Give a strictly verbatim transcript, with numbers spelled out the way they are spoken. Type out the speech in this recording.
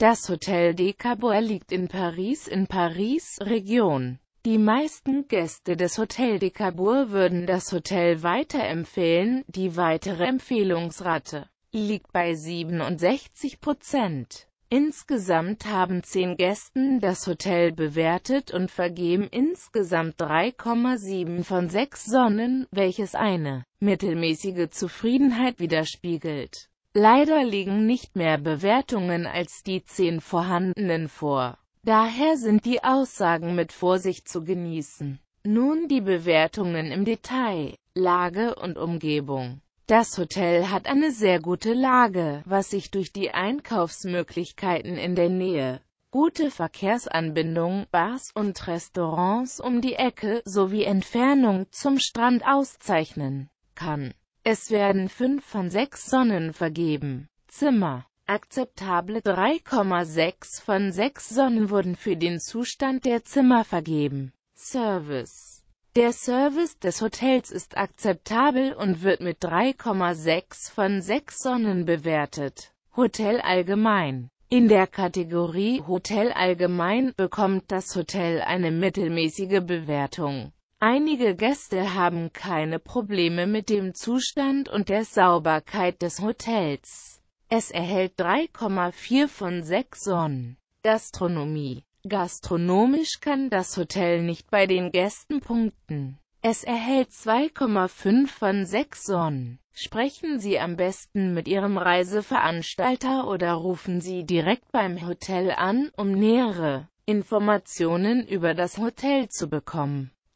Das Hotel de Cabourg liegt in Paris in Paris, Region. Die meisten Gäste des Hotel de Cabourg würden das Hotel weiterempfehlen, die weitere Empfehlungsrate liegt bei siebenundsechzig Prozent. Insgesamt haben zehn Gästen das Hotel bewertet und vergeben insgesamt drei Komma sieben von sechs Sonnen, welches eine mittelmäßige Zufriedenheit widerspiegelt. Leider liegen nicht mehr Bewertungen als die zehn vorhandenen vor. Daher sind die Aussagen mit Vorsicht zu genießen. Nun die Bewertungen im Detail, Lage und Umgebung. Das Hotel hat eine sehr gute Lage, was sich durch die Einkaufsmöglichkeiten in der Nähe, gute Verkehrsanbindung, Bars und Restaurants um die Ecke sowie Entfernung zum Strand auszeichnen kann. Es werden fünf von sechs Sonnen vergeben. Zimmer. Akzeptable drei Komma sechs von sechs Sonnen wurden für den Zustand der Zimmer vergeben. Service. Der Service des Hotels ist akzeptabel und wird mit drei Komma sechs von sechs Sonnen bewertet. Hotel allgemein. In der Kategorie Hotel allgemein bekommt das Hotel eine mittelmäßige Bewertung. Einige Gäste haben keine Probleme mit dem Zustand und der Sauberkeit des Hotels. Es erhält drei Komma vier von sechs Sonnen. Gastronomie. Gastronomisch kann das Hotel nicht bei den Gästen punkten. Es erhält zwei Komma fünf von sechs Sonnen. Sprechen Sie am besten mit Ihrem Reiseveranstalter oder rufen Sie direkt beim Hotel an, um nähere Informationen über das Hotel zu bekommen.